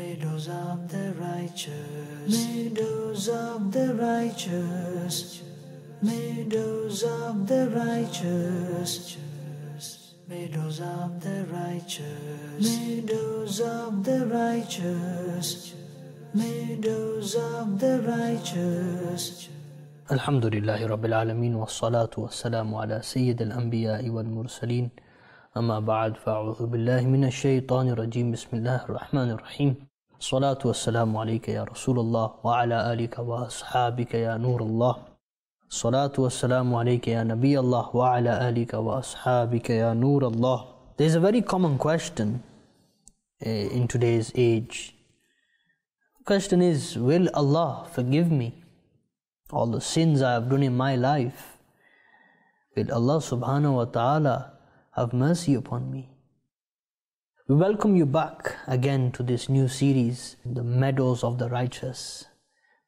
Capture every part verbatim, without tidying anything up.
Meadows of the righteous, meadows of the righteous, meadows of the righteous, meadows of the righteous, meadows of the righteous, meadows of the righteous. Alhamdulillahi Rabbil Alameen, wassalatu wassalamu ala Sayyid al-Anbiya wal Mursaleen. Amma ba'd, fa'udhu billahi minash shaitanir rajim. Bismillahir rahmanir rahim. Salatu wassalamu alayka ya Rasulullah, wa ala alika wa ashabika ya Nurullah. Salatu wassalamu alayka ya Nabiyullah, wa ala alika wa ashabika ya Nurullah. There is a very common question uh, in today's age. The question is, will Allah forgive me all the sins I have done in my life? Will Allah subhanahu wa ta'ala have mercy upon me? We welcome you back again to this new series, The Meadows of the Righteous,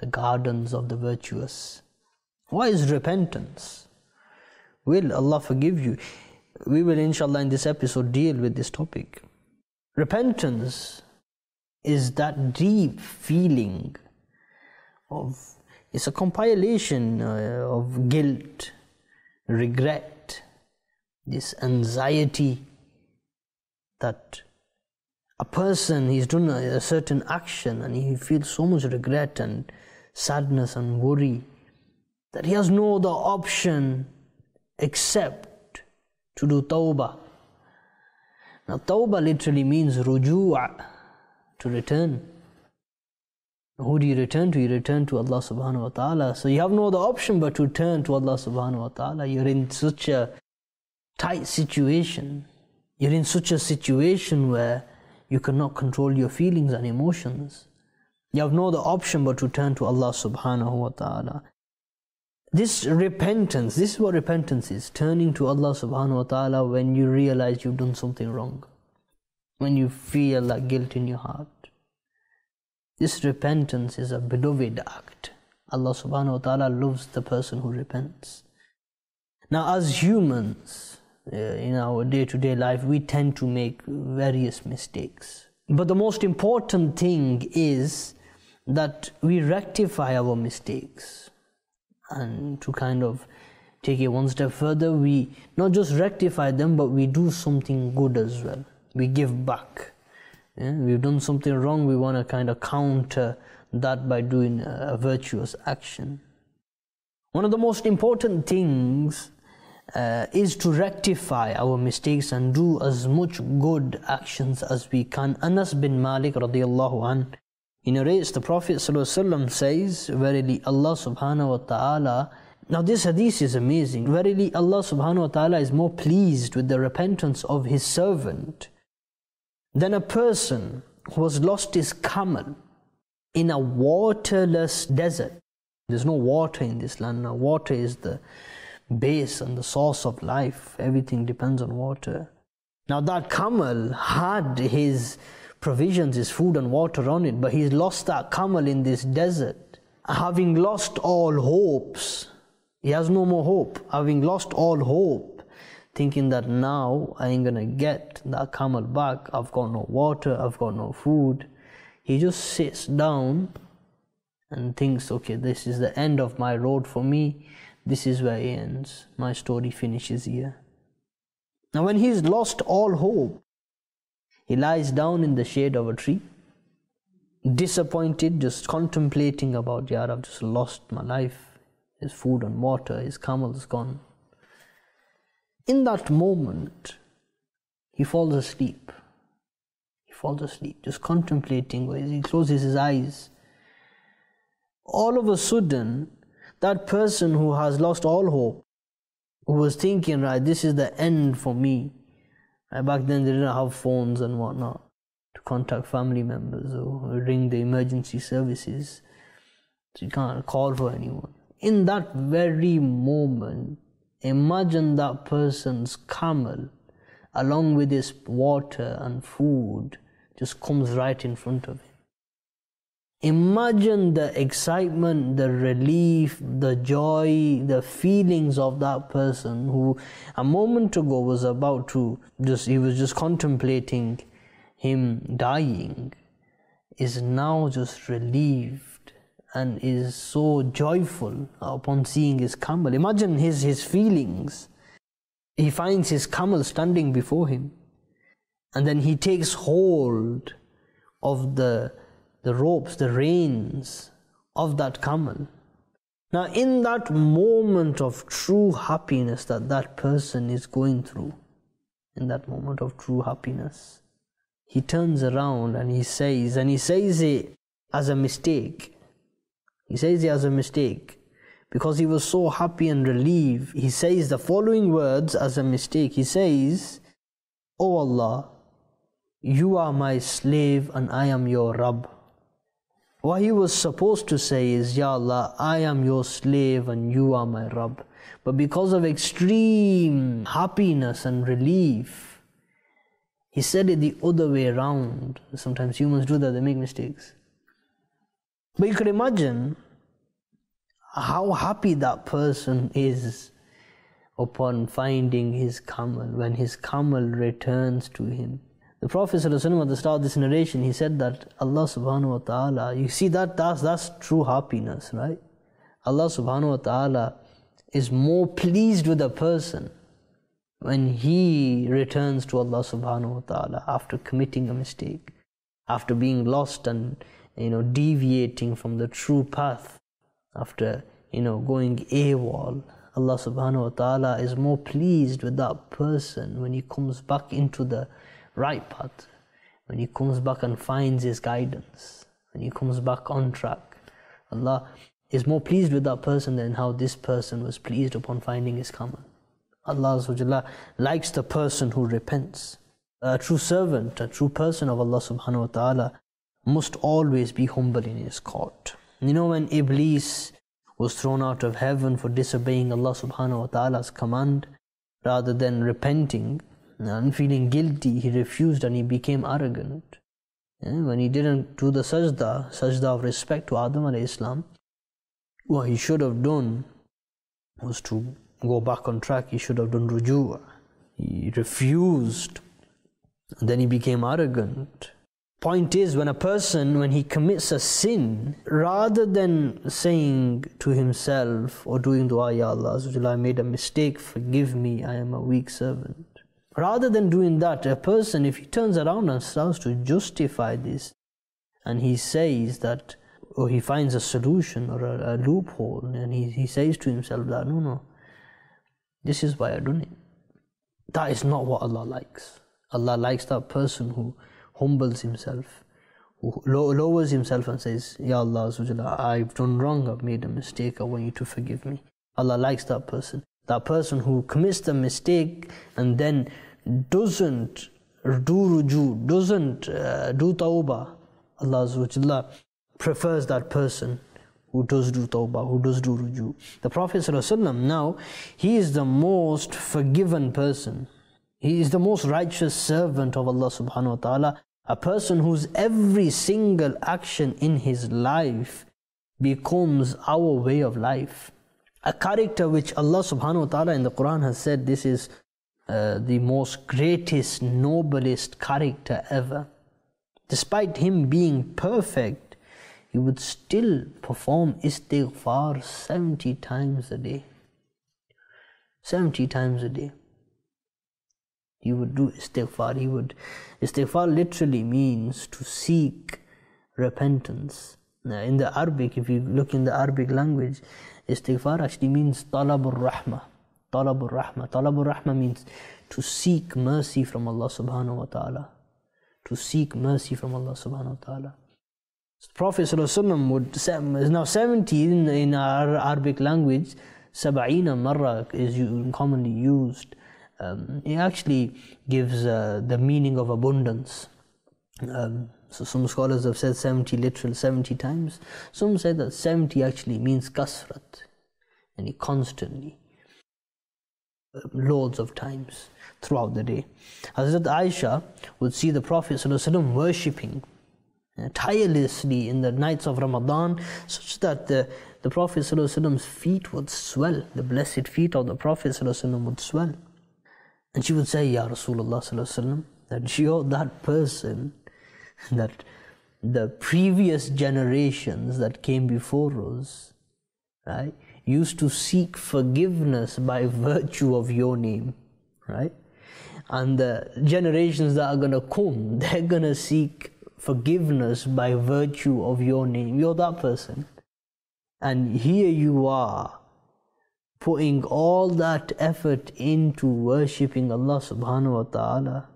The Gardens of the Virtuous. What is repentance? Will Allah forgive you? We will, inshallah, in this episode deal with this topic. Repentance is that deep feeling of, it's a compilation uh, of guilt, regret, this anxiety that a person, he's done a, a certain action and he feels so much regret and sadness and worry that he has no other option except to do tawbah. Now tawbah literally means ruju'a, to return. Who do you return to? You return to Allah subhanahu wa ta'ala. So you have no other option but to turn to Allah subhanahu wa ta'ala. You're in such a tight situation, you're in such a situation where you cannot control your feelings and emotions. You have no other option but to turn to Allah subhanahu wa ta'ala. This repentance, this is what repentance is, turning to Allah subhanahu wa ta'ala when you realize you've done something wrong, when you feel that guilt in your heart. This repentance is a beloved act. Allah subhanahu wa ta'ala loves the person who repents. Now as humans, in our day-to-day life, we tend to make various mistakes. But the most important thing is that we rectify our mistakes. And to kind of take it one step further, we not just rectify them, but we do something good as well. We give back. Yeah? We've done something wrong, we want to kind of counter that by doing a virtuous action. One of the most important things Uh, is to rectify our mistakes and do as much good actions as we can. Anas bin Malik radiallahu an, he narrates the Prophet ﷺ says, verily Allah subhanahu wa ta'ala, now this hadith is amazing, verily Allah subhanahu wa ta'ala is more pleased with the repentance of his servant than a person who has lost his camel in a waterless desert. There's no water in this land. Now water is the base and the source of life, everything depends on water. Now that camel had his provisions, his food and water on it, but he's lost that camel in this desert. Having lost all hopes, he has no more hope. Having lost all hope, thinking that now I ain't gonna get that camel back, I've got no water, I've got no food. He just sits down and thinks, okay, this is the end of my road for me. This is where it ends. My story finishes here. Now when he's lost all hope, he lies down in the shade of a tree, disappointed, just contemplating about, yeah, I've just lost my life, his food and water, his camel's gone. In that moment, he falls asleep. He falls asleep, just contemplating. He closes his eyes. All of a sudden, that person who has lost all hope, who was thinking, right, this is the end for me. Right, back then they didn't have phones and whatnot to contact family members or ring the emergency services. So you can't call for anyone. In that very moment, imagine that person's camel, along with his water and food, just comes right in front of him. Imagine the excitement, the relief, the joy, the feelings of that person who a moment ago was about to just, he was just contemplating him dying. is now just relieved and is so joyful upon seeing his camel. Imagine his, his feelings. He finds his camel standing before him, and then he takes hold of the, the ropes, the reins of that camel. Now in that moment of true happiness that that person is going through, in that moment of true happiness, he turns around and he says, and he says it as a mistake. He says it as a mistake because he was so happy and relieved. He says the following words as a mistake. He says, "O Allah, you are my slave and I am your Rabb." What he was supposed to say is, "Ya Allah, I am your slave and you are my Rabb." But because of extreme happiness and relief, he said it the other way around. Sometimes humans do that, they make mistakes. But you could imagine how happy that person is upon finding his camel, when his camel returns to him. The Prophet ﷺ at the start of this narration, he said that Allah subhanahu wa ta'ala, you see that that's, that's true happiness, right? Allah subhanahu wa ta'ala is more pleased with a person when he returns to Allah subhanahu wa ta'ala after committing a mistake, after being lost and, you know, deviating from the true path, after, you know, going AWOL. Allah subhanahu wa ta'ala is more pleased with that person when he comes back into the right path, when he comes back and finds his guidance, when he comes back on track. Allah is more pleased with that person than how this person was pleased upon finding his camel. Allah subhanahu wa ta'ala likes the person who repents. A true servant, a true person of Allah subhanahu wa ta'ala must always be humble in his court. You know, when Iblis was thrown out of heaven for disobeying Allah subhanahu wa ta'ala's command, rather than repenting and feeling guilty, he refused and he became arrogant. Yeah, when he didn't do the sajda, sajda of respect to Adam alayhi Islam, what he should have done was to go back on track. He should have done rujua. He refused. And then he became arrogant. Point is, when a person, when he commits a sin, rather than saying to himself or doing dua, "Ya Allah, I made a mistake, forgive me, I am a weak servant," rather than doing that, a person, if he turns around and starts to justify this, and he says that, or he finds a solution or a, a loophole, and he, he says to himself that, "No, no, this is why I done it." That is not what Allah likes. Allah likes that person who humbles himself, who lo lowers himself and says, "Ya Allah, I've done wrong, I've made a mistake, I want you to forgive me." Allah likes that person. That person who commits the mistake and then doesn't do ruju, doesn't uh, do tawbah, Allah prefers that person who does do tawbah, who does do ruju. The Prophet ﷺ now, he is the most forgiven person. He is the most righteous servant of Allah subhanahu wa ta'ala, a person whose every single action in his life becomes our way of life. A character which Allah subhanahu wa ta'ala in the Quran has said this is uh, the most greatest, noblest character ever. Despite him being perfect, he would still perform istighfar seventy times a day. seventy times a day. He would do istighfar. He would. Istighfar literally means to seek repentance. Now, in the Arabic, if you look in the Arabic language, istighfar actually means talabur rahmah. Talabur rahmah. Talabur rahmah means to seek mercy from Allah subhanahu wa ta'ala. To seek mercy from Allah subhanahu wa ta'ala. So the Prophet ﷺ would, is now seventy in, in our Arabic language, sab'ina marra is commonly used. Um, it actually gives uh, the meaning of abundance. Um, so some scholars have said seventy literal seventy times. Some say that seventy actually means kasrat, and he constantly, uh, loads of times throughout the day. Hazrat Aisha would see the Prophet ﷺ worshipping uh, tirelessly in the nights of Ramadan, such that the, the Prophet ﷺ's feet would swell, the blessed feet of the Prophet ﷺ would swell. And she would say, "Ya Rasulullah sallallahu alaihi wasallam," that she, that person, that the previous generations that came before us, right, used to seek forgiveness by virtue of your name, right? And the generations that are going to come, they're going to seek forgiveness by virtue of your name. You're that person. And here you are, putting all that effort into worshipping Allah subhanahu wa ta'ala.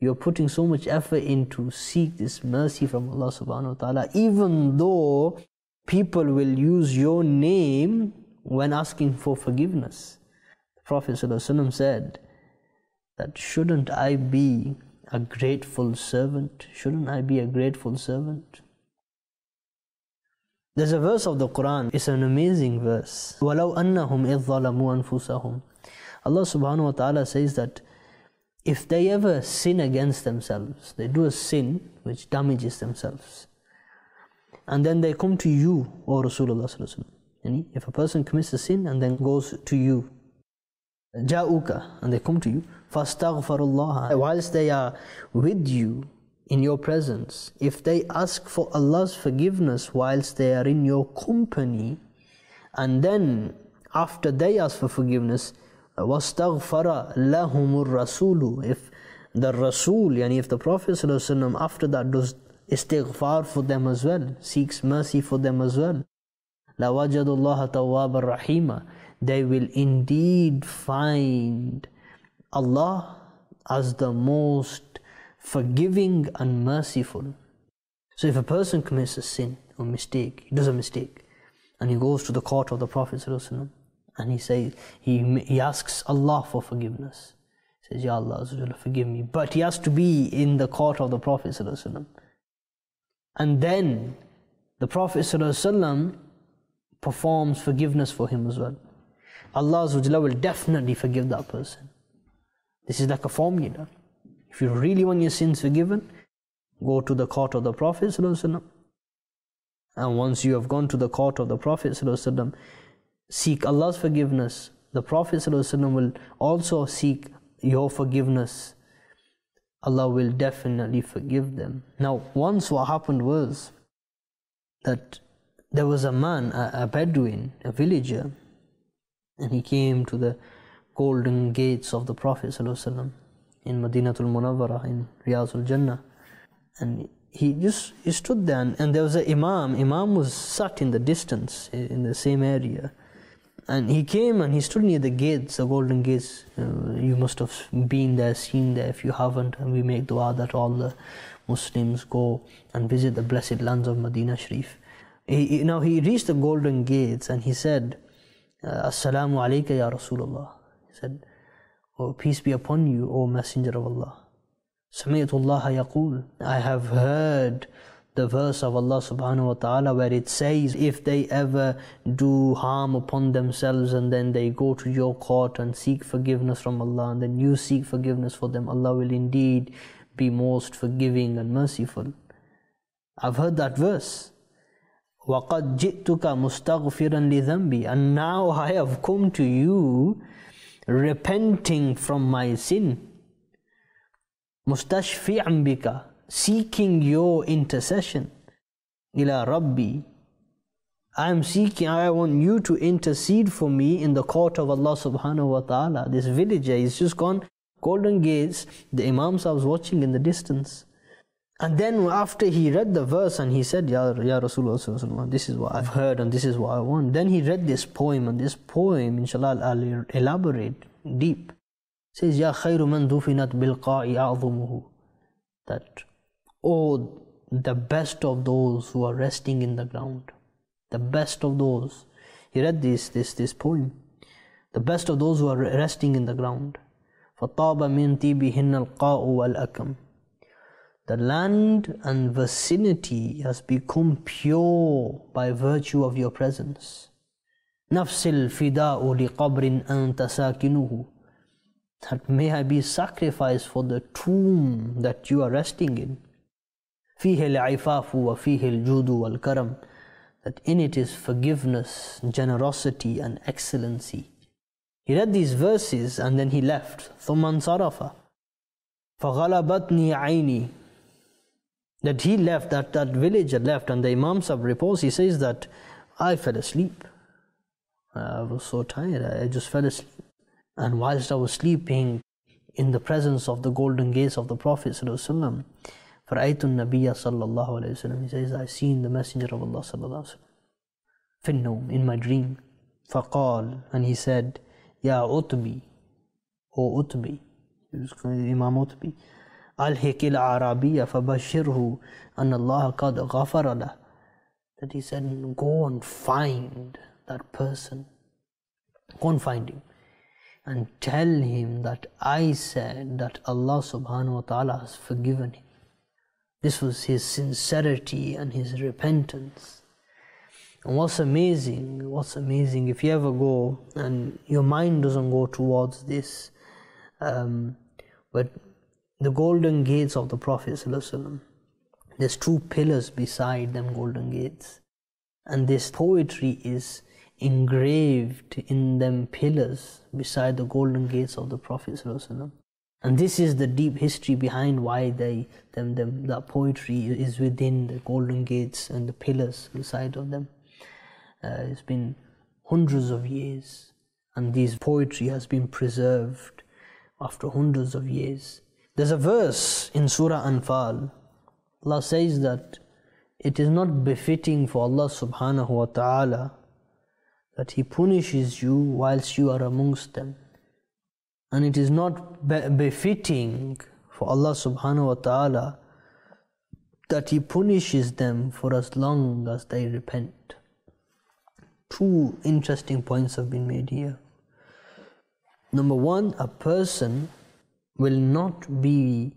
You're putting so much effort into seek this mercy from Allah subhanahu wa ta'ala, even though people will use your name when asking for forgiveness. The Prophet ﷺ said that, shouldn't I be a grateful servant? Shouldn't I be a grateful servant? There's a verse of the Quran, it's an amazing verse. وَلَوْ أَنَّهُمْ إِذْ ظَلَمُوا أَنفُسَهُمْ. Allah subhanahu wa ta'ala says that if they ever sin against themselves, they do a sin which damages themselves, and then they come to you, O Rasulullah sallallahu alaihi wasallam. If a person commits a sin and then goes to you, Ja'uka, and they come to you, Fastaghfirullah, whilst they are with you in your presence, if they ask for Allah's forgiveness whilst they are in your company, and then after they ask for forgiveness, Wastaghfara lahumur Rasulu, if the Rasul, yani if the Prophet sallallahu alaihi wasallam after that does istighfar for them as well, seeks mercy for them as well, Lawajadullaha tawwabar rahima, they will indeed find Allah as the most forgiving and merciful. So if a person commits a sin or mistake, he does a mistake, and he goes to the court of the Prophet ﷺ, and he says, he, he asks Allah for forgiveness. He says, Ya Allah, forgive me. But he has to be in the court of the Prophet ﷺ. And then the Prophet ﷺ performs forgiveness for him as well. Allah will definitely forgive that person. This is like a formula. If you really want your sins forgiven, go to the court of the Prophet ﷺ. And once you have gone to the court of the Prophet ﷺ, seek Allah's forgiveness. The Prophet ﷺ will also seek your forgiveness. Allah will definitely forgive them. Now, once what happened was that there was a man, a, a Bedouin, a villager, and he came to the golden gates of the Prophet ﷺ in Madinatul Munawwarah, in Riyazul Jannah. And he just he stood there, and, and there was an Imam. Imam was sat in the distance, in the same area. And he came and he stood near the gates, the golden gates. Uh, you must have been there, seen there if you haven't. And we make dua that all the Muslims go and visit the blessed lands of Madinah Sharif. He, he, now he reached the golden gates and he said, Assalamu alayka ya Rasulullah. He said, oh, peace be upon you, O Messenger of Allah. Sami'tullaha yaqul. I have heard the verse of Allah subhanahu wa ta'ala where it says, if they ever do harm upon themselves and then they go to your court and seek forgiveness from Allah, and then you seek forgiveness for them, Allah will indeed be most forgiving and merciful. I've heard that verse. وَقَدْ جِئْتُكَ مُسْتَغْفِرًا لِذَنْبِي. And now I have come to you repenting from my sin. مُسْتَشْفِعًا بِكَ, seeking your intercession. Ila Rabbi, I am seeking, I want you to intercede for me in the court of Allah subhanahu wa ta'ala. This villager is just gone, golden gates, the Imams I was watching in the distance. And then after he read the verse and he said, Ya, ya Rasulullah, this is what I've heard and this is what I want. Then he read this poem, and this poem, inshallah, I'll elaborate deep. It says, Ya khayru man dufinat bil qa'i a'zumuhu. That, oh, the best of those who are resting in the ground, the best of those. He read this, this, this poem. The best of those who are resting in the ground. فَطَابَ مِنْ تِيبِهِنَّ الْقَاءُ وَالْأَكَمُ. The land and vicinity has become pure by virtue of your presence. Nafsil fida'u li qabrin anta sakinuhu. That may I be sacrificed for the tomb that you are resting in. Fihi al-ifafu wa fihi al-judu wal-karam. That in it is forgiveness, generosity and excellency. He read these verses and then he left. ثُمَّ انْصَرَفَ فَغَلَبَتْنِي عَيْنِي. that he left, that that villager left, and the Imam Sahib reports, he says that I fell asleep. I was so tired, I just fell asleep. And whilst I was sleeping, in the presence of the golden gates of the Prophet ﷺ, Fara'aytu Nabiyya sallallahu alayhi wa sallam, he says, I seen the Messenger of Allah sallallahu alayhi wa sallam, finnum, in my dream. Faqal, and he said, Ya Utbi, O Utbi, Imam Utbi, Al-Hikil Arabiya Fabashirhu, An Allah Qad Ghafarala. That he said, go and find that person, go and find him, and tell him that I said that Allah subhanahu wa ta'ala has forgiven him. This was his sincerity and his repentance. And what's amazing, what's amazing, if you ever go and your mind doesn't go towards this, um, but the golden gates of the Prophet sallallahu alaihi wasallam, there's two pillars beside them golden gates, and this poetry is engraved in them pillars beside the golden gates of the Prophet sallallahu alaihi wasallam. And this is the deep history behind why they, them, them, that poetry is within the golden gates and the pillars inside of them. Uh, it's been hundreds of years, and this poetry has been preserved after hundreds of years. There's a verse in Surah Anfal. Allah says that it is not befitting for Allah subhanahu wa ta'ala that He punishes you whilst you are amongst them. And it is not be befitting for Allah subhanahu wa ta'ala that He punishes them for as long as they repent. Two interesting points have been made here. Number one, a person will not be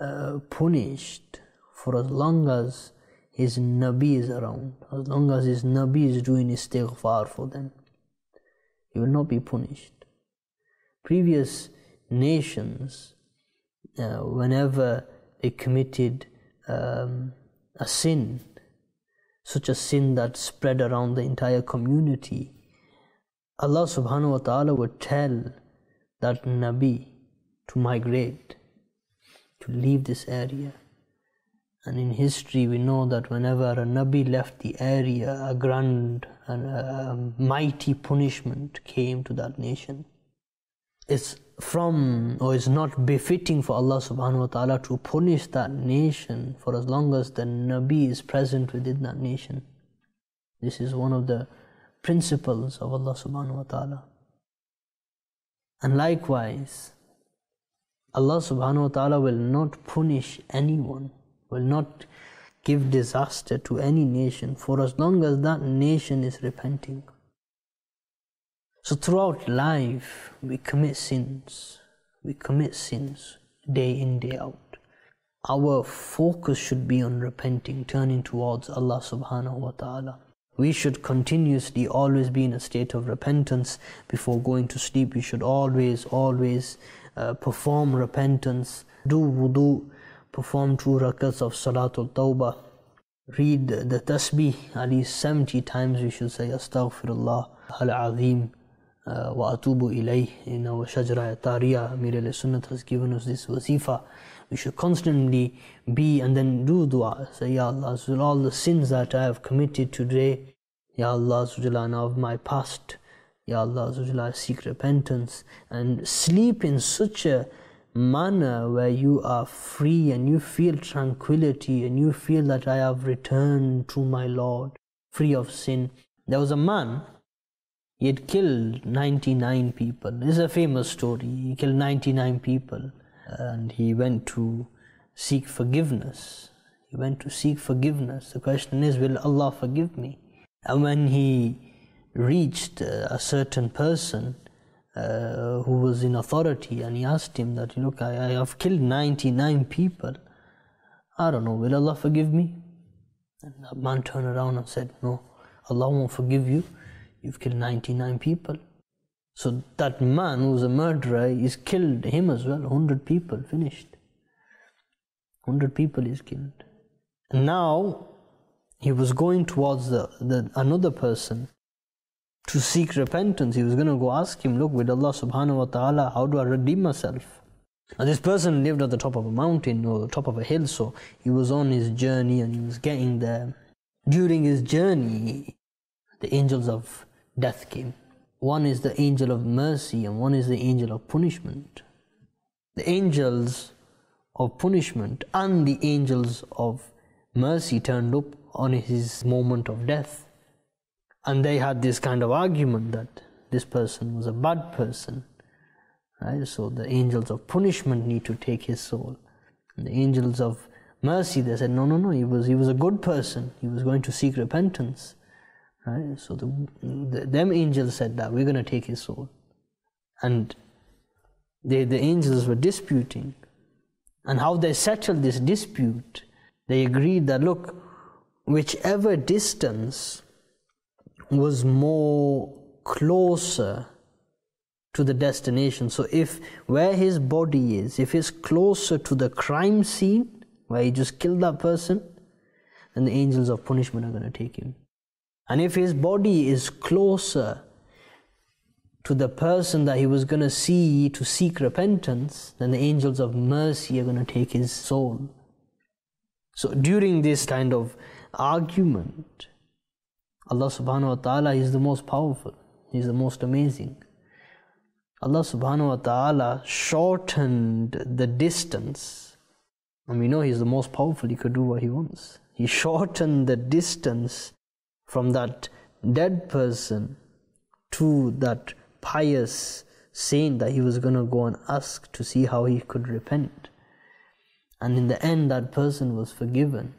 uh, punished for as long as his Nabi is around, as long as his Nabi is doing istighfar for them. He will not be punished. Previous nations, uh, whenever they committed um, a sin, such a sin that spread around the entire community, Allah subhanahu wa ta'ala would tell that Nabi to migrate, to leave this area. And in history we know that whenever a Nabi left the area, a grand, a, a mighty punishment came to that nation. It's from, or it's not befitting for Allah subhanahu wa ta'ala to punish that nation for as long as the Nabi is present within that nation. This is one of the principles of Allah subhanahu wa ta'ala. And likewise, Allah subhanahu wa ta'ala will not punish anyone, will not give disaster to any nation for as long as that nation is repenting. So throughout life, we commit sins, we commit sins day in, day out. Our focus should be on repenting, turning towards Allah subhanahu wa ta'ala. We should continuously always be in a state of repentance before going to sleep. We should always, always uh, perform repentance, do wudu, perform two rakats of Salatul Tawbah, read the tasbih at least seventy times. We should say Astaghfirullah al-Azim Uh, wa atubu ilayh. In our Shajrai Tariya, Mir al-Sunnah has given us this wazifa. We should constantly be and then do dua. Say, Ya Allah, all the sins that I have committed today, Ya Allah, of my past, Ya Allah, I seek repentance. And sleep in such a manner where you are free and you feel tranquility and you feel that I have returned to my Lord, free of sin. There was a man, he had killed ninety-nine people. This is a famous story. He killed ninety-nine people and he went to seek forgiveness. He went to seek forgiveness. The question is, will Allah forgive me? And when he reached a certain person uh, who was in authority, and he asked him that, look, I, I have killed ninety-nine people. I don't know, will Allah forgive me? And that man turned around and said, no, Allah won't forgive you. You've killed ninety-nine people. So that man who's a murderer is killed him as well. one hundred people finished. one hundred people is killed. And now he was going towards the, the another person to seek repentance. He was going to go ask him, look, with Allah subhanahu wa ta'ala, how do I redeem myself? And this person lived at the top of a mountain or the top of a hill, so he was on his journey and he was getting there. During his journey, the angels of death came. One is the angel of mercy and one is the angel of punishment. The angels of punishment and the angels of mercy turned up on his moment of death. And they had this kind of argument that this person was a bad person. Right? So the angels of punishment need to take his soul. And the angels of mercy, they said, no, no, no, he was, he was a good person. He was going to seek repentance. Right? So the, the, them angels said that, we're going to take his soul. And they, the angels were disputing. And how they settled this dispute, they agreed that, look, whichever distance was more closer to the destination. So if where his body is, if it's closer to the crime scene, where he just killed that person, then the angels of punishment are going to take him. And if his body is closer to the person that he was going to see to seek repentance, then the angels of mercy are going to take his soul. So during this kind of argument, Allah subhanahu wa ta'ala is the most powerful. He is the most amazing. Allah subhanahu wa ta'ala shortened the distance. And we know He is the most powerful. He could do what He wants. He shortened the distance from that dead person to that pious saint that he was going to go and ask to see how he could repent. And in the end, that person was forgiven.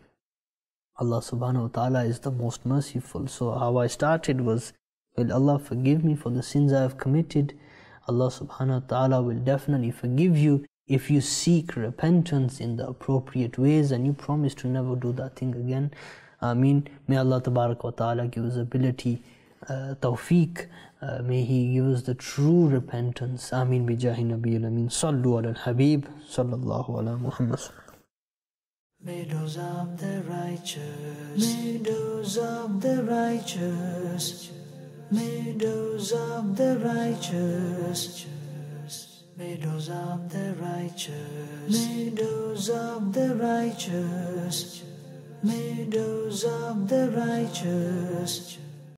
Allah subhanahu wa ta'ala is the most merciful. So how I started was, will Allah forgive me for the sins I have committed? Allah subhanahu wa ta'ala will definitely forgive you if you seek repentance in the appropriate ways and you promise to never do that thing again. Ameen. May Allah tabarak wa ta'ala give us ability, uh, tawfiq. Uh, may He give us the true repentance. Ameen bi jahi nabiyil ameen. Sallu ala al-habib. Sallallahu ala Muhammad. Meadows of the righteous, meadows of the righteous, meadows of the righteous, meadows of the righteous, meadows of the righteous, meadows of the righteous.